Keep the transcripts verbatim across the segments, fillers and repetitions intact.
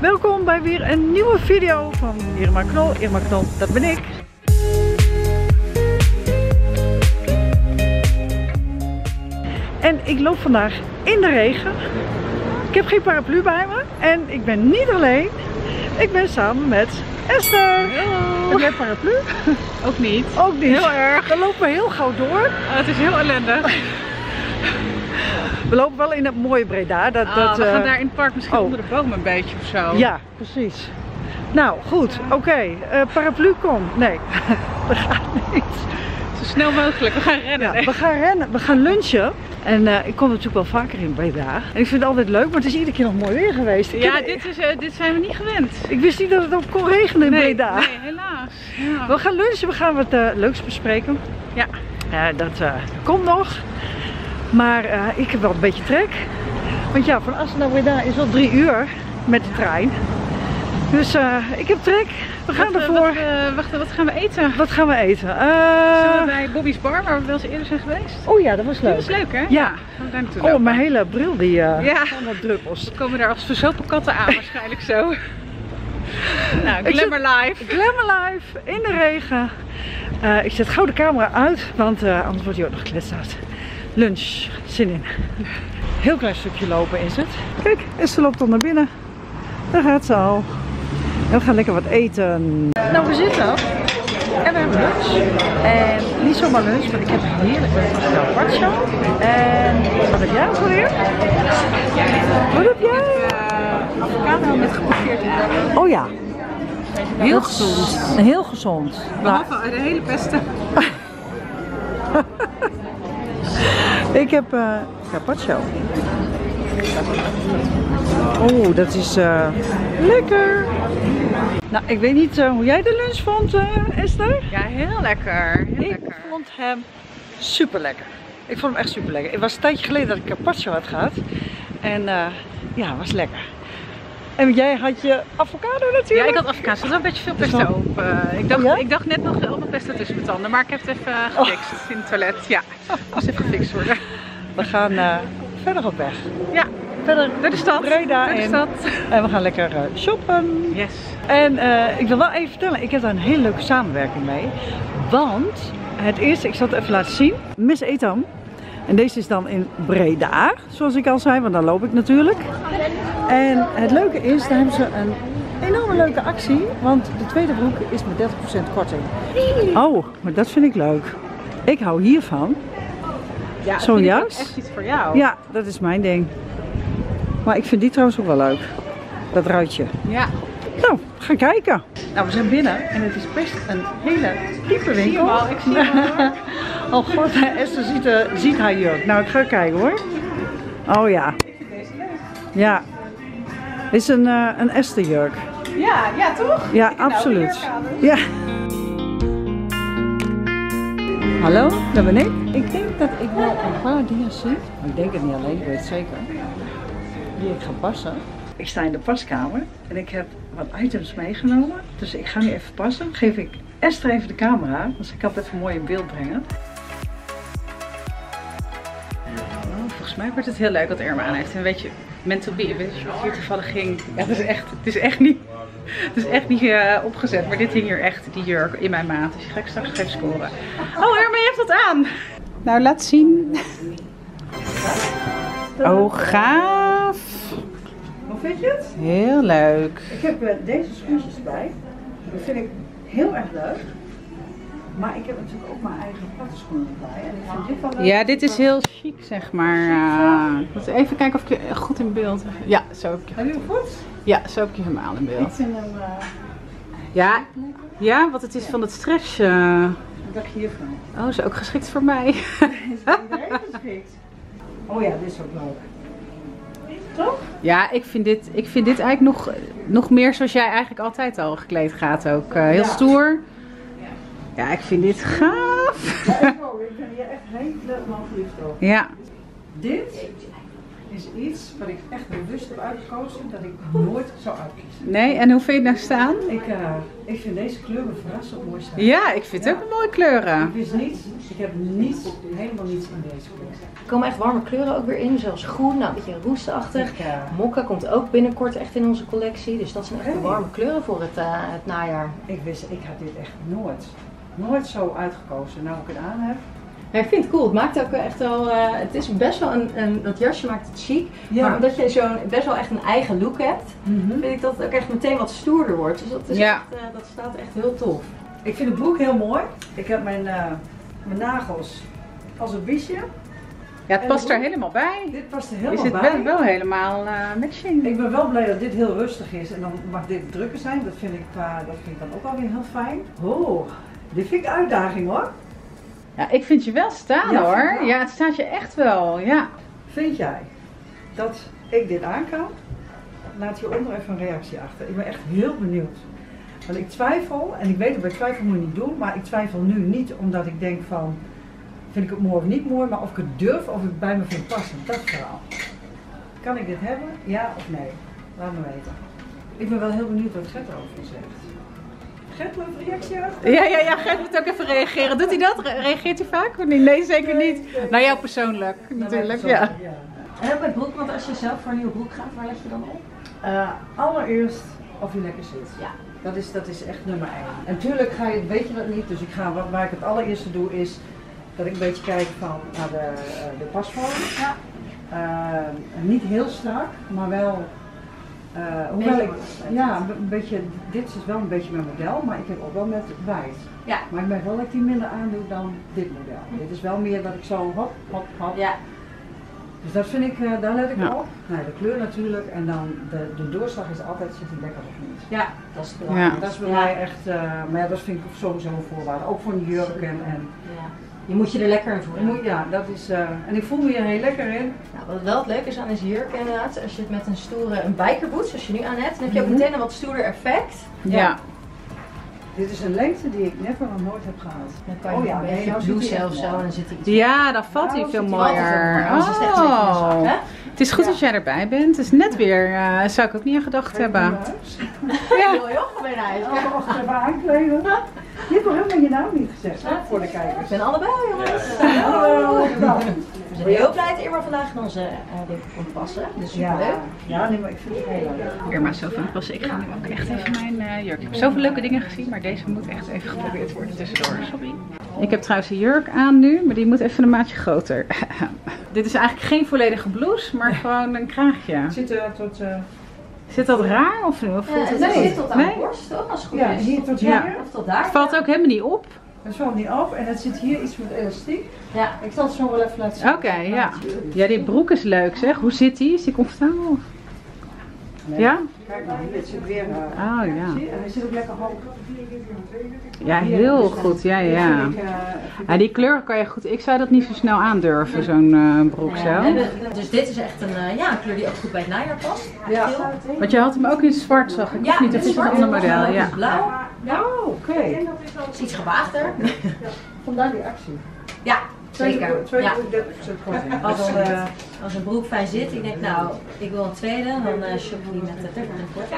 Welkom bij weer een nieuwe video van Irma Knol. Irma Knol, dat ben ik. En ik loop vandaag in de regen. Ik heb geen paraplu bij me en ik ben niet alleen. Ik ben samen met Esther. Hallo. Heb jij paraplu? Ook niet. Ook niet. Heel erg. We lopen heel gauw door. Oh, het is heel ellendig. We lopen wel in dat mooie Breda. Dat, oh, dat, we gaan uh... daar in het park misschien oh. onder de boom een beetje of zo. Ja, precies. Nou, goed. Oké. Okay. Uh, paraplu, kom. Nee, dat gaat niet. Zo snel mogelijk. We gaan rennen. Ja, we gaan rennen. We gaan lunchen. En uh, ik kom natuurlijk wel vaker in Breda. En ik vind het altijd leuk, maar het is iedere keer nog mooi weer geweest. Ik ja, heb... dit, is, uh, dit zijn we niet gewend. Ik wist niet dat het ook kon regenen in nee, Breda. Nee, helaas. Ja. We gaan lunchen. We gaan wat uh, leuks bespreken. Ja. Uh, dat uh, komt nog. Maar uh, ik heb wel een beetje trek. Want ja, van Assen naar Breda is al drie uur met de trein. Dus uh, ik heb trek. We gaan wat, ervoor. Wat, uh, wacht, wat gaan we eten? Wat gaan we eten? Uh... Zullen we bij Bobby's Bar, waar we wel eens eerder zijn geweest? Oh ja, dat was leuk. Dat was leuk, hè? Ja. Ja. Oh, lopen. Mijn hele bril die uh, ja. allemaal druppels. We komen daar als verzopen katten aan waarschijnlijk zo. Nou, glamour life. Glamour life, in de regen. Uh, ik zet gauw de camera uit, want uh, anders wordt hij ook nog gekletst uit. Lunch, zin in. Heel klein stukje lopen is het. Kijk, Esther loopt al naar binnen. Daar gaat ze al. En we gaan lekker wat eten. Nou, we zitten en we hebben lunch. En niet zomaar lunch, want ik heb heerlijk een pacho. En wat heb jij ook alweer? Wat heb jij? Uh, avocado met gepocheerd in. Oh ja. Heel gezond. Heel gezond. Behalve nou. De hele pesten. Ik heb uh, carpaccio. Oh, dat is uh, lekker. Nou, ik weet niet uh, hoe jij de lunch vond, uh, Esther. Ja, heel lekker. Heel ik lekker. vond hem super lekker. Ik vond hem echt super lekker. Het was een tijdje geleden dat ik carpaccio had gehad. En uh, ja, het was lekker. En jij had je avocado natuurlijk? Ja, ik had avocado. Er zat wel een beetje veel pesto dus op. Uh, ik, dacht, ja? ik dacht net nog wel wat pesto tussen mijn tanden, maar ik heb het even uh, gefixt oh. in het toilet. Ja, het moest even gefixt worden. We gaan uh, verder op weg. Ja, verder naar de stad. Breda in. De stad. En we gaan lekker uh, shoppen. Yes. En uh, ik wil wel even vertellen, ik heb daar een hele leuke samenwerking mee. Want het is, ik zal het even laten zien, Miss Etam. En deze is dan in Breda, zoals ik al zei, want daar loop ik natuurlijk. En het leuke is, daar hebben ze een enorme leuke actie, want de tweede broek is met dertig procent korting. Oh, maar dat vind ik leuk. Ik hou hiervan. Ja, zo'n jas. Dat is echt iets voor jou. Ja, dat is mijn ding. Maar ik vind die trouwens ook wel leuk. Dat ruitje. Ja. Nou, ga kijken. Nou, we zijn binnen en het is best een hele diepe winkel. Ik zie hem al, hoor. Oh god, Esther ziet, uh, ziet haar jurk. Nou, ik ga kijken hoor. Oh ja. Ik vind deze leuk. Ja. Is een, uh, een Esther jurk. Ja, ja toch? Ja, ik absoluut. Aan, dus. Ja. Hallo, dat ben ik. Ik denk dat ik wel een paar dingen zie. Ik denk het niet alleen, ik weet het zeker. Die ik ga passen. Ik sta in de paskamer en ik heb wat items meegenomen. Dus ik ga nu even passen. Geef ik Esther even de camera, want ik kan het even mooi in beeld brengen. Oh, volgens mij wordt het heel leuk wat Irma aan heeft. En weet je, mental be, weet je wat hier toevallig ging? Ja, dat is echt, het is echt niet, het is echt niet uh, opgezet. Maar dit hing hier echt, die jurk, in mijn maat. Dus die ga ik straks even scoren. Oh, Irma, je hebt dat aan! Nou, laat zien. Oh, gaaf! Hoe vind je het? Heel leuk. Ik heb uh, deze schoentjes bij. Dat vind ik heel erg leuk. Maar ik heb natuurlijk ook mijn eigen plattenschoenen bij. En ik vind dit wel leuk. Ja, dit is heel chic, zeg maar. Uh, even kijken of ik je goed in beeld heb. Ja, zo heb ik je. Heb je hem goed? Ja, zo heb ik je helemaal in beeld. Ik vind hem. Uh, ja, ja, want het is ja. van het stretch. Uh... Wat dacht je hiervan? Oh, is ook geschikt voor mij. Is iedereen geschikt? Oh ja, dit is ook leuk. Toch? Ja, ik vind dit, ik vind dit eigenlijk nog, nog meer zoals jij eigenlijk altijd al gekleed gaat ook. Uh, heel ja. stoer. Ja, ik vind dit gaaf. Ja, ik, ook. Ik ben hier echt heel leuk man verliefd op. Ja. Dit is iets wat ik echt bewust heb uitgekozen dat ik nooit zou uitkiezen. Nee, en hoe vind je het nou staan? Ik, uh, ik vind deze kleuren verrassend mooi staan. Ja, ik vind het ja. ook een mooie kleuren. Ik wist niets, ik heb niets, helemaal niets in deze kleuren. Er komen echt warme kleuren ook weer in, zoals groen, nou, een beetje roestachtig. Ja. Mokka komt ook binnenkort echt in onze collectie, dus dat zijn echt de warme kleuren voor het, uh, het najaar. Ik wist, ik had dit echt nooit, nooit zo uitgekozen, nou ik het aan heb. Ja, ik vind het cool. Het maakt ook echt wel. Uh, het is best wel een, een. Dat jasje maakt het chic. Ja. Maar omdat je zo'n best wel echt een eigen look hebt, mm-hmm. vind ik dat het ook echt meteen wat stoerder wordt. Dus dat, is ja. echt, uh, dat staat echt heel tof. Ik vind de broek heel mooi. Ik heb mijn, uh, mijn nagels als een biesje. Ja, het past er helemaal bij. Dit past er helemaal bij. Is het wel, wel helemaal uh, matching. Ik ben wel blij dat dit heel rustig is en dan mag dit drukker zijn. Dat vind ik, uh, dat vind ik dan ook alweer heel fijn. Oh, dit vind ik uitdaging hoor. Ja, ik vind je wel staan ja, hoor. Wel. Ja, het staat je echt wel. Ja. Vind jij dat ik dit aan kan? Laat hieronder even een reactie achter. Ik ben echt heel benieuwd. Want ik twijfel, en ik weet dat bij twijfel moet je niet doen, maar ik twijfel nu niet omdat ik denk van, vind ik het mooi of niet mooi, maar of ik het durf of het bij me vind passen. Dat verhaal. Kan ik dit hebben? Ja of nee? Laat me weten. Ik ben wel heel benieuwd wat Gert erover zegt. Gert, moet een reactie achter? Ja, ja, ja, Gert moet ook even reageren. Doet hij dat? Reageert hij vaak? Nee, nee zeker niet. Nee, nee. Naar jou persoonlijk, natuurlijk. Nou, ja. Ja. En ook met broek, want als je zelf voor een nieuwe broek gaat, waar let je dan op? Uh, allereerst of je lekker zit. Ja. Dat is, dat is echt nummer één. En natuurlijk ga je, weet je dat niet, dus ik ga, wat, waar ik het allereerste doe is dat ik een beetje kijk van, naar de, de pasvorm. Ja. Uh, niet heel strak, maar wel... Uh, hoewel ik, ja, een beetje, dit is wel een beetje mijn model, maar ik heb ook wel met wijd. Ja. Maar ik merk wel dat ik die minder aandoe dan dit model. Hm. Dit is wel meer dat ik zo hop, hop, hop. Ja. Dus dat vind ik, uh, daar let ik ja. op. Nee, de kleur natuurlijk en dan de, de doorslag is altijd, zit hij lekker of niet. Ja, dat is belangrijk. Ja. Dat is bij ja. mij echt, uh, maar ja, dat vind ik sowieso een voorwaarde. Ook voor een jurk en... en ja. Je moet je er lekker in voelen. Ja, dat is... Uh, en ik voel me hier heel lekker in. Nou, wat wel het leuke is aan deze jurk inderdaad, als je het met een stoere, een bikerboot zoals je nu aan hebt, dan heb je ook meteen een wat stoerder effect. Ja. ja. Dit is een lengte die ik never nog nooit heb gehad. Dan kan je oh ja, een beetje blue zelf zo en dan zit hij. Ja, dan valt hij veel mooier. Oh. Het is echt zak, hè? Het is goed ja. dat jij erbij bent. Dus net weer uh, zou ik ook niet aan gedacht hebben. Ja, heel erg bijna uit. Wacht even aankleden. Je hebt nog helemaal je naam niet gezegd hè, voor de kijkers. Ik ben allebei jongens. Ja. Hallo. We zijn heel blij dat Irma vandaag in onze uh, komt passen. Dus superleuk. Ja, ja nee, maar ik vind het heel leuk. Irma is zo van passen. Ik ga nu ook echt even mijn uh, jurk. Ik heb zoveel leuke dingen gezien, maar deze moet echt even geprobeerd worden tussendoor. Sorry. Ik heb trouwens een jurk aan nu, maar die moet even een maatje groter. Dit is eigenlijk geen volledige blouse, maar gewoon een kraagje. Zit er tot... Uh... Zit dat raar of, of ja, het nee, zit tot aan de nee? borst toch? Als het goed ja, is. Hier tot hier ja. of tot daar. Het valt ja. ook helemaal niet op. Het valt niet op en het zit hier iets met elastiek. Ja, ik zal het zo wel even laten zien. Oké, okay, ja. Ja, die broek is leuk zeg. Hoe zit die? Is die comfortabel? Nee. Ja? Kijk maar, dit zit weer. Oh ja. Hij zit ook lekker hoog. Ja, heel goed. Ja, ja. ja. Die kleur kan je goed. Ik zou dat niet zo snel aandurven, zo'n uh, broek zelf. Dus dit is echt een, ja, een kleur die ook goed bij het najaar past. Ja. Want je had hem ook in zwart, zag ik. Ja, niet, dat is een ander model. Ja, blauw. Oh, oké. Dat is iets gewaagder. Vandaar die actie. Ja. Zeker. Ja. Als, uh, als een broek fijn zit, ik denk nou, ik wil een tweede, dan uh, shop ik die met de tekort. Ja.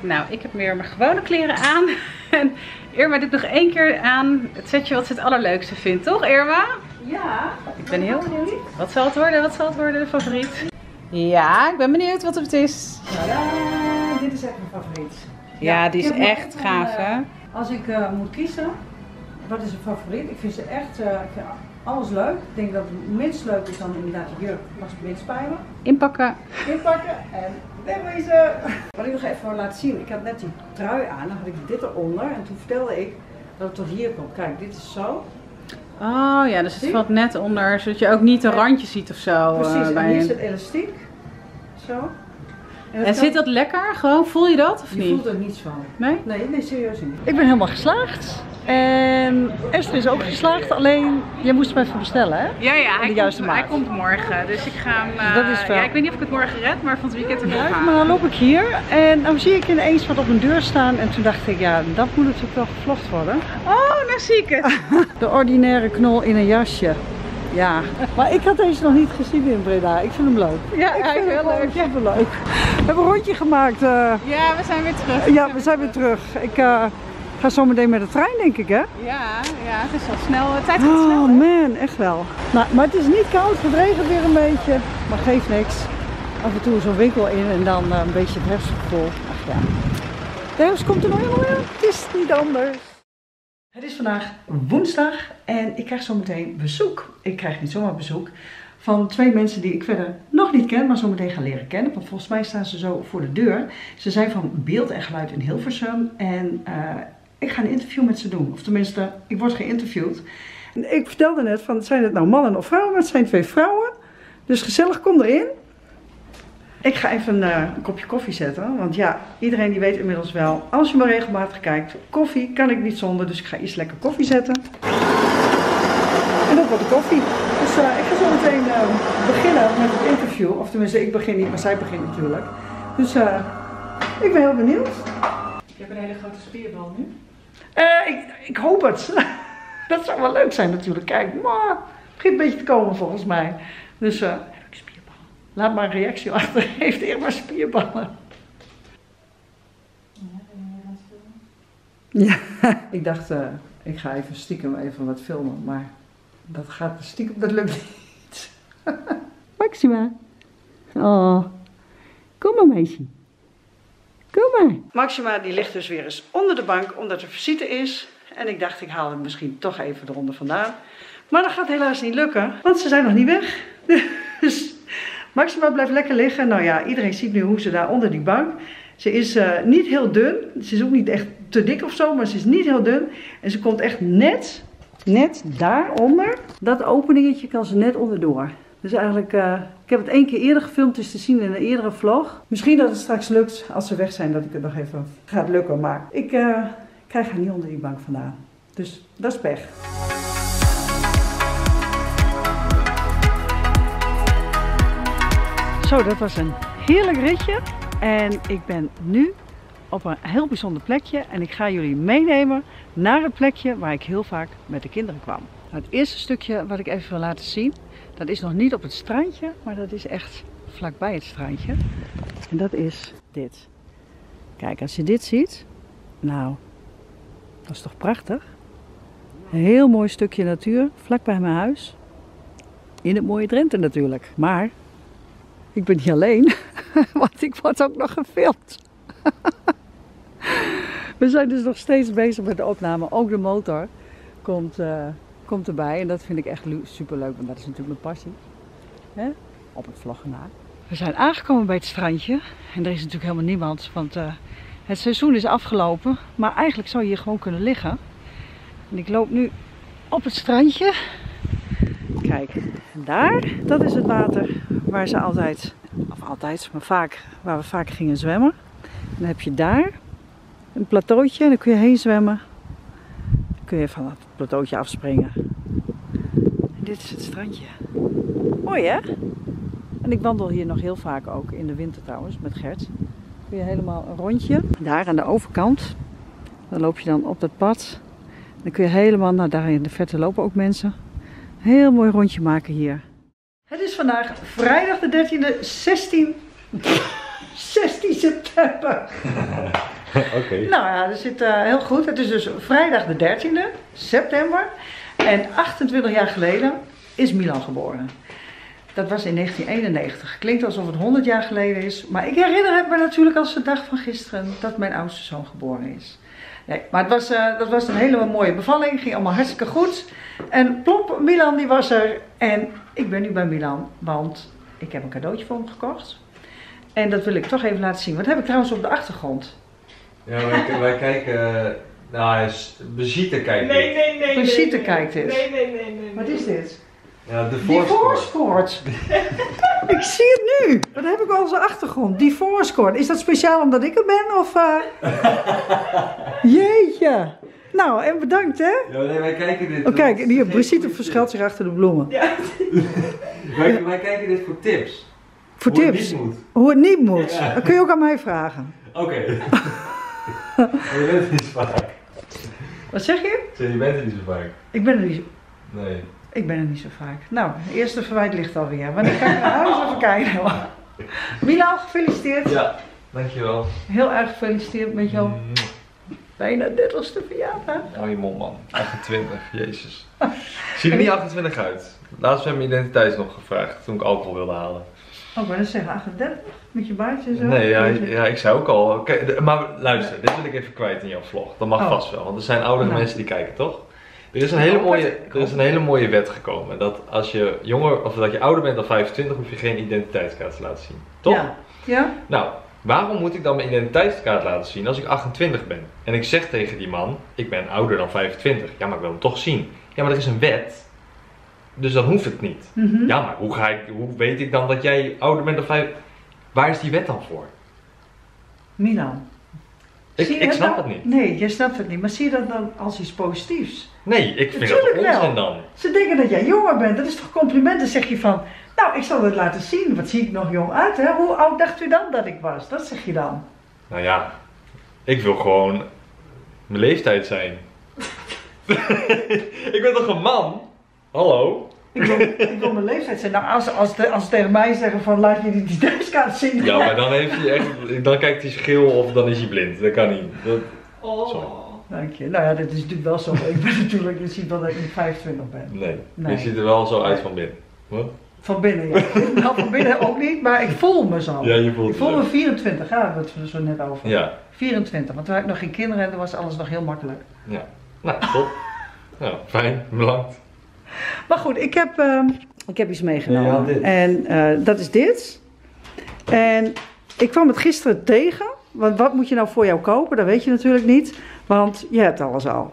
Nou, ik heb meer mijn gewone kleren aan. En Irma doet nog één keer aan het setje wat ze het allerleukste vindt, toch Irma? Ja. Ik ben heel benieuwd. Wat zal het worden? Wat zal het worden, de favoriet? Ja, ik ben benieuwd wat het is. Ja, dit is echt mijn favoriet. Ja, ja die is echt gaaf hè. Als ik uh, moet kiezen... Wat is een favoriet? Ik vind ze echt uh, ik vind alles leuk. Ik denk dat het minst leuk is dan inderdaad de jurk pas het minst bij me. Inpakken. Inpakken en wegwezen. Wat ik nog even laat zien. Ik had net die trui aan. Dan had ik dit eronder. En toen vertelde ik dat het tot hier komt. Kijk, dit is zo. Oh ja, dus het valt net onder. Zodat je ook niet de randjes ziet of zo. Precies, uh, bij en hier een... zit elastiek. Zo. En, dat en kan... zit dat lekker? Gewoon, voel je dat of je niet? Je voelt er niets van. Nee? Nee, nee, serieus niet. Ik ben helemaal geslaagd. En Esther is ook geslaagd, alleen jij moest hem even bestellen hè? Ja, ja, hij, de juiste komt, maat. hij komt morgen, dus ik ga hem, uh, dat is wel... ja, ik weet niet of ik het morgen red, maar van het weekend erop ja, maar dan loop ik hier en dan zie ik ineens wat op mijn deur staan en toen dacht ik, ja, dat moet natuurlijk wel gevlogd worden. Oh, nou zie ik het! De ordinaire knol in een jasje. Ja, maar ik had deze nog niet gezien in Breda. Ik vind hem leuk. Ja, ik vind hem leuk. Superleuk. We hebben een rondje gemaakt. Uh... Ja, we zijn weer terug. We ja, zijn we zijn weer terug. terug. Ik uh, ga zo meteen met de trein, denk ik, hè? Ja, ja, het is al snel. De tijd gaat oh, snel. Oh man, echt wel. Nou, maar het is niet koud. Het regent weer een beetje. Maar geeft niks. Af en toe zo'n winkel in en dan uh, een beetje het herfstgevoel. Ach ja. De herfst komt er nog helemaal in. Het is niet anders. Het is vandaag woensdag en ik krijg zometeen bezoek. Ik krijg niet zomaar bezoek van twee mensen die ik verder nog niet ken, maar zometeen ga leren kennen. Want volgens mij staan ze zo voor de deur. Ze zijn van Beeld en Geluid in Hilversum en uh, ik ga een interview met ze doen. Of tenminste, ik word geïnterviewd. En ik vertelde net van, zijn het nou mannen of vrouwen? Maar het zijn twee vrouwen. Dus gezellig, kom erin. Ik ga even een, uh, een kopje koffie zetten, want ja, iedereen die weet inmiddels wel, als je maar regelmatig kijkt, koffie kan ik niet zonder, dus ik ga iets lekker koffie zetten. En dat wordt de koffie. Dus uh, ik ga zo meteen uh, beginnen met het interview, of tenminste ik begin niet, maar zij begint natuurlijk. Dus uh, ik ben heel benieuwd. Je hebt een hele grote spierbal nu. Uh, ik, ik hoop het. Dat zou wel leuk zijn natuurlijk. Kijk, maar het begint een beetje te komen volgens mij. Dus... Uh, laat maar een reactie achter, heeft Irma spierballen. Ja, ik dacht, uh, ik ga even stiekem even wat filmen, maar dat gaat stiekem, dat lukt niet. Maxima, oh, kom maar meisje, kom maar. Maxima die ligt dus weer eens onder de bank omdat er visite is en ik dacht ik haal hem misschien toch even eronder vandaan. Maar dat gaat helaas niet lukken, want ze zijn nog niet weg. Dus... Maxima blijft lekker liggen. Nou ja, iedereen ziet nu hoe ze daar onder die bank. Ze is uh, niet heel dun. Ze is ook niet echt te dik of zo, maar ze is niet heel dun. En ze komt echt net, net daaronder. Dat openingetje kan ze net onderdoor. Dus eigenlijk, uh, ik heb het één keer eerder gefilmd, dus te zien in een eerdere vlog. Misschien dat het straks lukt, als ze weg zijn, dat ik het nog even gaat lukken. Maar ik uh, krijg haar niet onder die bank vandaan. Dus dat is pech. Zo, dat was een heerlijk ritje en ik ben nu op een heel bijzonder plekje en ik ga jullie meenemen naar het plekje waar ik heel vaak met de kinderen kwam. Het eerste stukje wat ik even wil laten zien, dat is nog niet op het strandje, maar dat is echt vlakbij het strandje. En dat is dit. Kijk, als je dit ziet, nou, dat is toch prachtig? Een heel mooi stukje natuur, vlakbij mijn huis. In het mooie Drenthe natuurlijk, maar... ik ben niet alleen, want ik word ook nog gefilmd. We zijn dus nog steeds bezig met de opname. Ook de motor komt, uh, komt erbij. En dat vind ik echt superleuk, want dat is natuurlijk mijn passie. Hè? Op het vloggen na. We zijn aangekomen bij het strandje. En er is natuurlijk helemaal niemand, want uh, het seizoen is afgelopen. Maar eigenlijk zou je hier gewoon kunnen liggen. En ik loop nu op het strandje. Kijk, daar, dat is het water waar ze altijd, of altijd, maar vaak, waar we vaak gingen zwemmen. En dan heb je daar een plateautje en dan kun je heen zwemmen. Dan kun je van dat plateautje afspringen. En dit is het strandje. Mooi hè? En ik wandel hier nog heel vaak ook, in de winter trouwens, met Gert. Kun je helemaal een rondje. Daar aan de overkant, dan loop je dan op dat pad. En dan kun je helemaal, nou daar in de verte lopen ook mensen. Heel mooi rondje maken hier. Het is vandaag vrijdag de dertiende, zestien september. Oké. Okay. Nou ja, dat zit uh, heel goed. Het is dus vrijdag de dertiende september. En achtentwintig jaar geleden is Milan geboren. Dat was in negentien eenennegentig. Klinkt alsof het honderd jaar geleden is. Maar ik herinner het me natuurlijk als de dag van gisteren dat mijn oudste zoon geboren is. Nee, maar het was, uh, dat was een hele mooie bevalling. Ging allemaal hartstikke goed. En plop, Milan die was er. En ik ben nu bij Milan, want ik heb een cadeautje voor hem gekocht. En dat wil ik toch even laten zien. Wat heb ik trouwens op de achtergrond? Ja, wij, wij kijken... Uh, nou, Brigitte kijkt dit. Nee, nee, nee. Brigitte nee, kijkt dit. Nee, nee, nee, nee, nee. Wat is dit? Ja, de Divorce-koord. Ik zie het nu. Dat heb ik al als achtergrond. Divorce-koord. Is dat speciaal omdat ik er ben? Of, uh... Jeetje. Nou, en bedankt hè. Ja, nee, wij kijken dit. Oh, kijk, hier, Brigitte verschuilt zich achter de bloemen. Ja. wij, wij kijken dit voor tips. Voor Hoe tips? Het niet moet. Hoe het niet moet. Ja. Dat kun je ook aan mij vragen. Oké. Okay. Je bent er niet zo vaak. Wat zeg je? Zeg, je bent er niet zo vaak. Ik ben er niet zo... Nee. Ik ben er niet zo vaak. Nou, het eerste verwijt ligt alweer. Wanneer ga ik naar huis even kijken? Milan, gefeliciteerd. Ja, dankjewel. Heel erg gefeliciteerd met jou. Bijna dertigste verjaardag. Hou je mond, man. achtentwintig, jezus. Zie er niet achtentwintig uit. Laatst werd mijn identiteit nog gevraagd toen ik alcohol wilde halen. Oh, maar dat is achtendertig? Met je baardje en zo? Nee, ja, ja, ik zei ook al. Okay, maar luister, dit wil ik even kwijt in jouw vlog. Dat mag oh. vast wel, want er zijn oudere nou. mensen die kijken, toch? Er is, een hele mooie, er is een hele mooie wet gekomen dat als je jonger of dat je ouder bent dan vijfentwintig, hoef je geen identiteitskaart te laten zien. Toch? Ja. ja. Nou, waarom moet ik dan mijn identiteitskaart laten zien als ik achtentwintig ben? En ik zeg tegen die man, ik ben ouder dan vijfentwintig. Ja, maar ik wil hem toch zien. Ja, maar er is een wet. Dus dan hoeft het niet. Mm-hmm. Ja, maar hoe, ga ik, hoe weet ik dan dat jij ouder bent dan vijfentwintig? Waar is die wet dan voor? Milan. Ik, ik snap dat, het niet. Nee, jij snapt het niet. Maar zie je dat dan als iets positiefs? Nee, ik vind Natuurlijk dat onzin wel. dan. Ze denken dat jij jonger bent. Dat is toch compliment? Dan zeg je van, nou, ik zal het laten zien. Wat zie ik nog jong uit, hè? Hoe oud dacht u dan dat ik was? Dat zeg je dan. Nou ja, ik wil gewoon mijn leeftijd zijn. Ik ben toch een man? Hallo? Ik wil, ik wil mijn leeftijd zijn. Nou, als, als, de, als ze tegen mij zeggen van laat je die identiteitskaart zien. Ja, maar dan heeft hij echt, dan kijkt hij schil of dan is hij blind. Dat kan niet. Dat... Oh. Sorry. Dank je. Nou ja, dat is natuurlijk wel zo. Ik ben natuurlijk, je ziet wel dat ik niet vijfentwintig ben. Nee, nee. Je ziet er wel zo uit van binnen. Huh? Van binnen, ja. Nou, van binnen ook niet, maar ik voel me zo. Ja, je voelt Ik voel me vierentwintig, ja, daar hadden we het zo net over. Ja. vierentwintig, want toen had ik nog geen kinderen en toen was alles nog heel makkelijk. Ja. Nou, top. Nou, fijn. Bedankt. Maar goed, ik heb, uh, ik heb iets meegenomen. Ja, en uh, dat is dit. En ik kwam het gisteren tegen. Want wat moet je nou voor jou kopen? Dat weet je natuurlijk niet. Want je hebt alles al.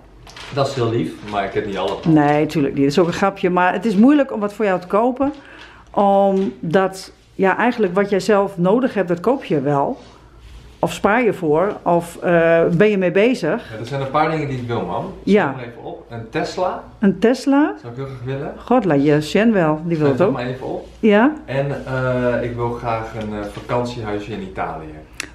Dat is heel lief, maar ik heb niet alles al. Nee, natuurlijk niet. Dat is ook een grapje. Maar het is moeilijk om wat voor jou te kopen. Omdat, ja, eigenlijk wat jij zelf nodig hebt, dat koop je wel. Of spaar je voor. Of uh, ben je mee bezig? Ja, er zijn een paar dingen die ik wil, man. Dus ja. Kom even op. Een Tesla. Een Tesla. Zou ik heel graag willen. God, laat je Jen wel. Die wil het ook. Kom even op. Ja. En uh, ik wil graag een uh, vakantiehuisje in Italië.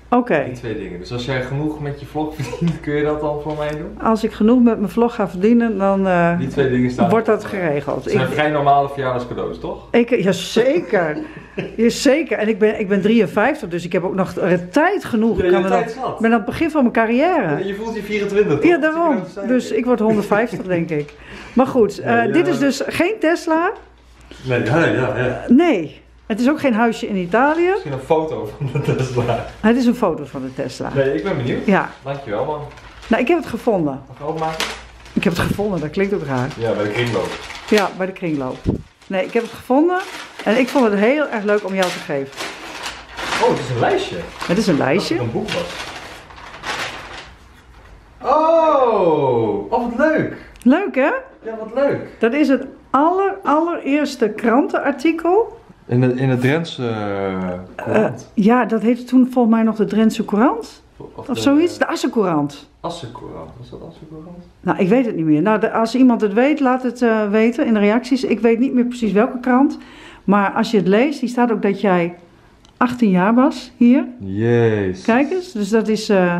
Oké. Okay. Die twee dingen. Dus als jij genoeg met je vlog verdient, kun je dat dan voor mij doen? Als ik genoeg met mijn vlog ga verdienen, dan uh, die twee dingen staan wordt dat geregeld. Het zijn geen normale verjaardagscadeaus, toch? Ik, jazeker. Jazeker. En ik ben, ik ben drieënvijftig, dus ik heb ook nog tijd genoeg. Ik ben aan het begin van mijn carrière. Ja, je voelt je vierentwintig, toch? Ja, daarom. Dus ik word honderdvijftig, denk ik. Maar goed, uh, ja, ja. dit is dus geen Tesla. Nee, ja, ja, ja. Nee. Het is ook geen huisje in Italië. Misschien een foto van de Tesla. Het is een foto van de Tesla. Nee, ik ben benieuwd. Ja. Dankjewel, man. Nou, ik heb het gevonden. Mag ik opmaken? Ik heb het gevonden, dat klinkt ook raar. Ja, bij de kringloop. Ja, bij de kringloop. Nee, ik heb het gevonden en ik vond het heel erg leuk om jou te geven. Oh, het is een lijstje. Het is een lijstje. Ik dacht dat het een boek was. Oh, oh, wat leuk. Leuk, hè? Ja, wat leuk. Dat is het aller, allereerste krantenartikel. In de, in de Drentse uh, Courant? Uh, ja, dat heette toen volgens mij nog de Drentse Courant. Of, de, of zoiets? De Assen Courant. Assen Courant, was dat Assen Courant? Nou, ik weet het niet meer. Nou, de, als iemand het weet, laat het uh, weten in de reacties. Ik weet niet meer precies welke krant. Maar als je het leest, die staat ook dat jij achttien jaar was hier. Jezus. Kijk eens, dus dat is... Uh,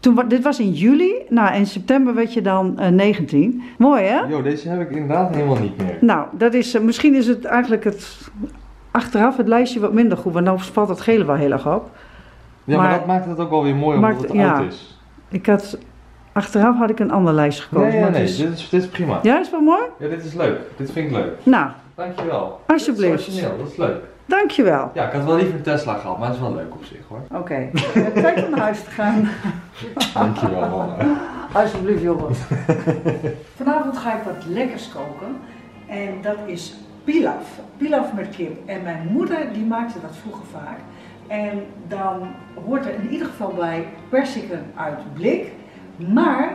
toen, dit was in juli, nou in september werd je dan uh, negentien. Mooi, hè? Jo, deze heb ik inderdaad helemaal niet meer. Nou, dat is, uh, misschien is het eigenlijk het... Achteraf het lijstje wat minder goed, want dan valt het gele wel heel erg op. Ja, maar, maar dat maakt het ook wel weer mooi omdat maakt, het ja, oud is. Ik had, achteraf had ik een ander lijstje gekozen. Nee, ja, nee, is, dit, is, dit is prima. Ja, is wel mooi? Ja, dit is leuk. Dit vind ik leuk. Nou. Dankjewel. Alsjeblieft. Dit is dat is leuk. Dankjewel. Ja, ik had wel liever een Tesla gehad, maar het is wel leuk op zich, hoor. Oké. Okay. Tijd om naar huis te gaan. Dankjewel, man. Alsjeblieft, jongen. Vanavond ga ik wat lekkers koken en dat is... Pilaf, pilaf met kip. En mijn moeder die maakte dat vroeger vaak. En dan hoort er in ieder geval bij perziken uit blik. Maar,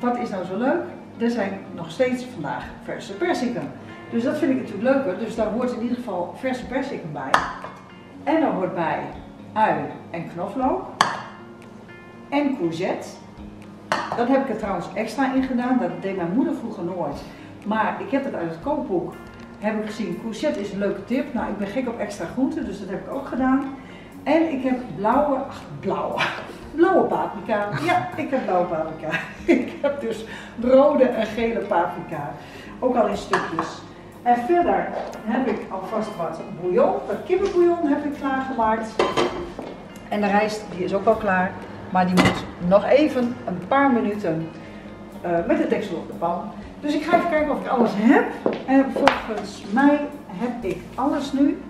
wat is nou zo leuk? Er zijn nog steeds vandaag verse perziken. Dus dat vind ik natuurlijk leuker. Dus daar hoort in ieder geval verse perziken bij. En daar hoort bij ui en knoflook. En courgette. Dat heb ik er trouwens extra in gedaan. Dat deed mijn moeder vroeger nooit. Maar ik heb het uit het kookboek. Heb ik gezien, courgette is een leuke tip. Nou, ik ben gek op extra groenten, dus dat heb ik ook gedaan. En ik heb blauwe, ach, blauwe, blauwe paprika. Ja, ik heb blauwe paprika. Ik heb dus rode en gele paprika. Ook al in stukjes. En verder heb ik alvast wat bouillon, wat kippenbouillon heb ik klaargemaakt. En de rijst die is ook al klaar, maar die moet nog even een paar minuten uh, met de deksel op de pan. Dus ik ga even kijken of ik alles heb. En volgens mij heb ik alles nu.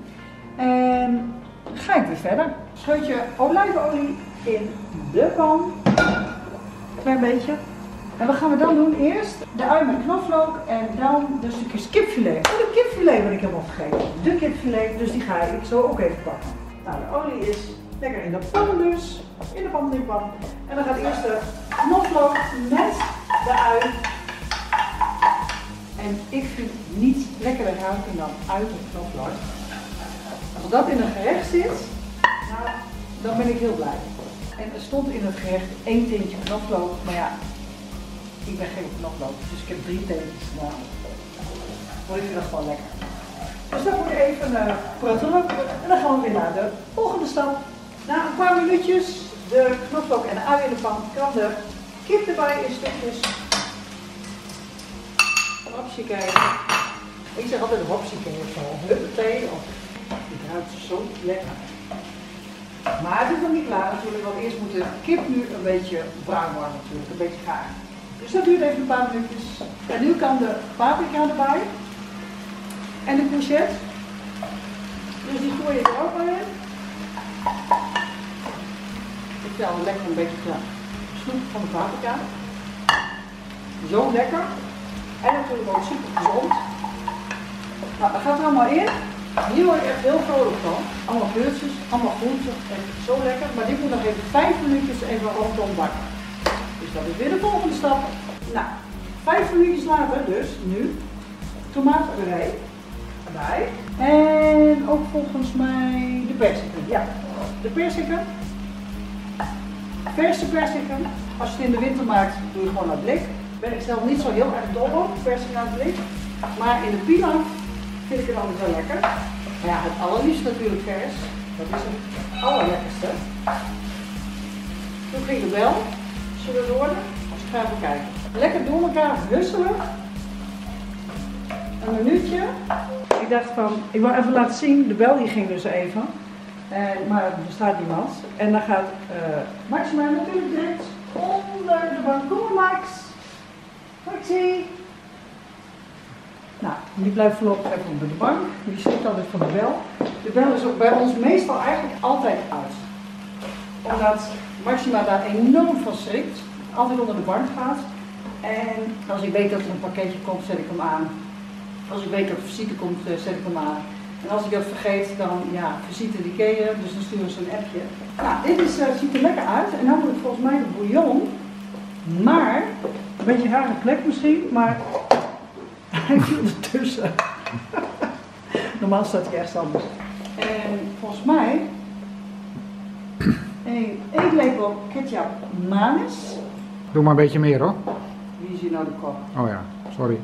En ga ik weer verder. Scheutje olijfolie in de pan. Klein beetje. En wat gaan we dan doen? Eerst de ui met knoflook en dan de stukjes kipfilet. Oh, de kipfilet ben ik helemaal vergeten. De kipfilet, dus die ga ik zo ook even pakken. Nou, de olie is lekker in de pan dus. In de pan, in de pan. En dan gaat eerst de knoflook met de ui. En ik vind niets lekkerder ruiken dan ui met knoflook. Als dat in een gerecht zit, nou, dan ben ik heel blij. En er stond in het gerecht één tintje knoflook, maar ja, ik ben geen knoflook, dus ik heb drie teentjes gedaan. Maar ik vind dat gewoon lekker. Dus dan moet ik even uh, praten en dan gaan we weer naar de volgende stap. Na een paar minuutjes de knoflook en de ui in de pan, kan de kip erbij in stukjes. Hopsie kijken. Ik zeg altijd hopsie kijken of zo, huppatee. Het ruikt zo lekker. Maar het is nog niet klaar natuurlijk, want eerst moet de kip nu een beetje bruin worden natuurlijk, een beetje gaar. Dus dat duurt even een paar minuutjes. En nu kan de paprika erbij. En de courgette. Dus die gooi je er ook maar in. Ik tel lekker een beetje klaar. Snoep van de paprika. Zo lekker. En natuurlijk ook super gezond. Nou, dat gaat er allemaal in. Hier word ik echt heel vrolijk van. Allemaal kleurtjes, allemaal groenten. Echt zo lekker. Maar dit moet nog even vijf minuutjes even rondom bakken. Dus dat is weer de volgende stap. Nou, vijf minuutjes later dus, nu, tomatenpuree erbij. En ook volgens mij de perziken. Ja, de perziken. Verse perziken. Als je het in de winter maakt, doe je gewoon naar blik. Ben ik zelf niet zo heel erg dol op, perziken naar blik. Maar in de pilang vind ik het altijd wel lekker. Maar ja, het allerliefst natuurlijk vers. Dat is het allerlekkerste. Toen ging de bel. Zullen we worden? Dus ik ga even kijken. Lekker door elkaar husselen. Een minuutje. Ik dacht van, ik wil even laten zien. De bel die ging dus even. En, maar er staat niemand. En dan gaat uh, Maxima natuurlijk direct onder de bank. Kom Max. Maxi. Nou, die blijft voorlopig even onder de bank. Die zit altijd van de bel. De bel is ook bij ons meestal eigenlijk altijd uit. Omdat Maxima daar enorm van schrikt. Altijd onder de bank gaat. En als ik weet dat er een pakketje komt, zet ik hem aan. Als ik weet dat er visite komt, zet ik hem aan. En als ik dat vergeet, dan ja, visite die ken je. Dus dan sturen ze een appje. Nou, dit is, uh, ziet er lekker uit. En dan moet ik volgens mij de bouillon. Maar, een beetje een rare plek misschien, maar hij viel ertussen. Normaal staat hij ergens anders. En volgens mij een eetlepel ketchup manis. Doe maar een beetje meer hoor. Wie is hier nou de kop? Oh ja, sorry.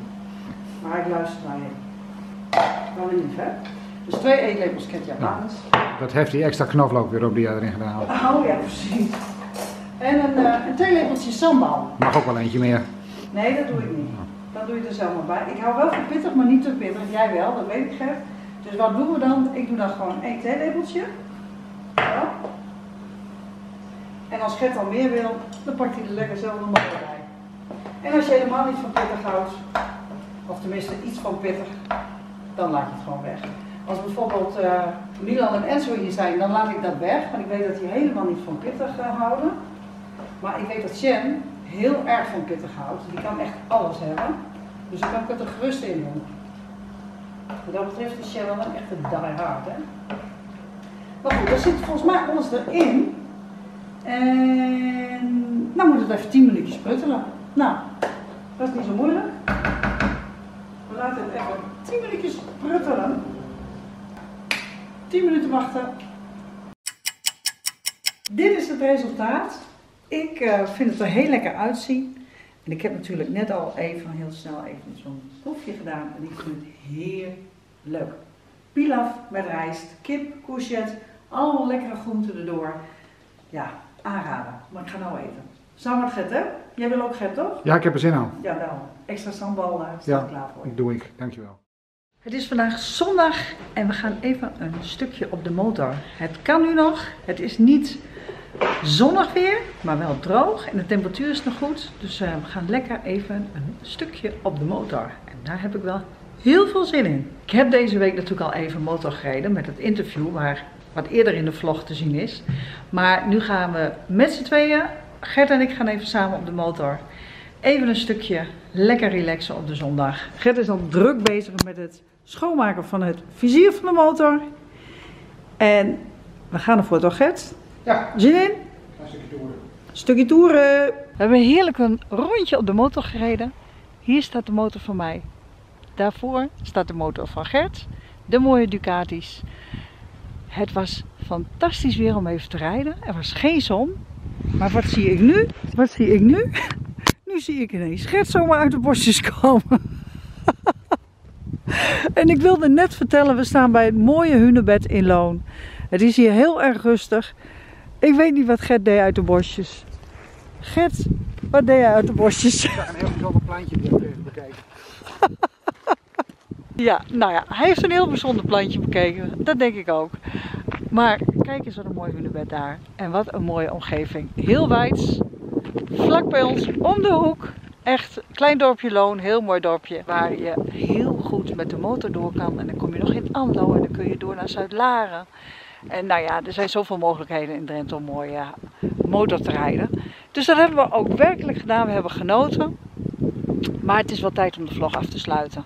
Maar ik luister naar je. Wel lief hè? Dus twee eetlepels ketchup manis. Nou, dat heeft die extra knoflook weer op die jij erin gedaan had. Oh ja, precies. En een, uh, een theelepeltje sambal. Mag ook wel eentje meer. Nee, dat doe ik niet. Dat doe je er zelf maar bij. Ik hou wel van pittig, maar niet te pittig. Jij wel, dat weet ik Gert. Dus wat doen we dan? Ik doe dan gewoon één theelepeltje. Ja. En als Gert al meer wil, dan pakt hij er lekker zelf nog maar bij. En als je helemaal niet van pittig houdt, of tenminste iets van pittig, dan laat je het gewoon weg. Als bijvoorbeeld uh, Milan en Enzo hier zijn, dan laat ik dat weg. Want ik weet dat die helemaal niet van pittig uh, houden. Maar ik weet dat Jen heel erg van pittig houdt. Die kan echt alles hebben. Dus dan kan ik het er gerust in doen. Wat dat betreft is Jen wel echt een die hard, hè. Maar goed, daar zit volgens mij alles erin. En dan moet het even tien minuutjes pruttelen. Nou, dat is niet zo moeilijk. We laten het even tien minuutjes pruttelen. tien minuten wachten. Dit is het resultaat. Ik uh, vind het er heel lekker uitzien. En ik heb natuurlijk net al even, heel snel even zo'n proefje gedaan. En ik vind het heerlijk. Pilaf met rijst, kip, courgette, allemaal lekkere groenten erdoor. Ja, aanraden. Maar ik ga nou eten. Samen met Gert, hè? Jij wil ook Gert, toch? Ja, ik heb er zin aan. Ja, nou. Extra sambal uh, staat ja, klaar voor je. Ja, doe ik. Dankjewel. Het is vandaag zondag en we gaan even een stukje op de motor. Het kan nu nog, het is niet zonnig weer, maar wel droog en de temperatuur is nog goed. Dus we gaan lekker even een stukje op de motor en daar heb ik wel heel veel zin in. Ik heb deze week natuurlijk al even motor gereden met het interview waar wat eerder in de vlog te zien is. Maar nu gaan we met z'n tweeën, Gert en ik gaan even samen op de motor. Even een stukje lekker relaxen op de zondag. Gert is al druk bezig met het schoonmaken van het vizier van de motor. En we gaan ervoor, toch Gert? Ja. Zin in? Een stukje toeren. Stukje toeren. We hebben heerlijk een rondje op de motor gereden. Hier staat de motor van mij. Daarvoor staat de motor van Gert. De mooie Ducati's. Het was fantastisch weer om even te rijden. Er was geen zon. Maar wat zie ik nu? Wat zie ik nu? Nu zie ik ineens Gert zomaar uit de bosjes komen. En ik wilde net vertellen, we staan bij het mooie Hunebed in Loon. Het is hier heel erg rustig. Ik weet niet wat Gert deed uit de bosjes. Gert, wat deed jij uit de bosjes? Ik zag een heel bijzonder plantje bekeken. Ja, nou ja, hij heeft een heel bijzonder plantje bekeken. Dat denk ik ook. Maar kijk eens wat een mooi Hunebed daar. En wat een mooie omgeving. Heel wijd. Vlak bij ons, om de hoek, echt klein dorpje Loon, heel mooi dorpje. Waar je heel goed met de motor door kan en dan kom je nog in Ando en dan kun je door naar Zuidlaren. En nou ja, er zijn zoveel mogelijkheden in Drenthe om mooi uh, motor te rijden. Dus dat hebben we ook werkelijk gedaan, we hebben genoten. Maar het is wel tijd om de vlog af te sluiten.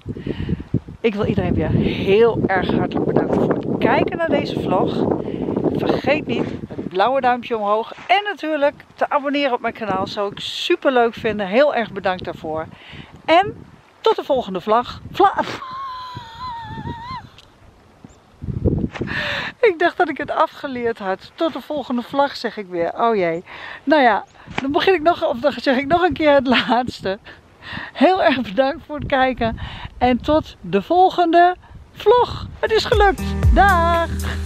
Ik wil iedereen weer heel erg hartelijk bedanken voor het kijken naar deze vlog. Vergeet niet het blauwe duimpje omhoog en natuurlijk te abonneren op mijn kanaal. Zou ik super leuk vinden. Heel erg bedankt daarvoor. En tot de volgende vlog. Vla ik dacht dat ik het afgeleerd had. Tot de volgende vlag zeg ik weer. Oh jee. Nou ja, dan begin ik nog, of dan zeg ik nog een keer het laatste. Heel erg bedankt voor het kijken. En tot de volgende vlog. Het is gelukt. Dag.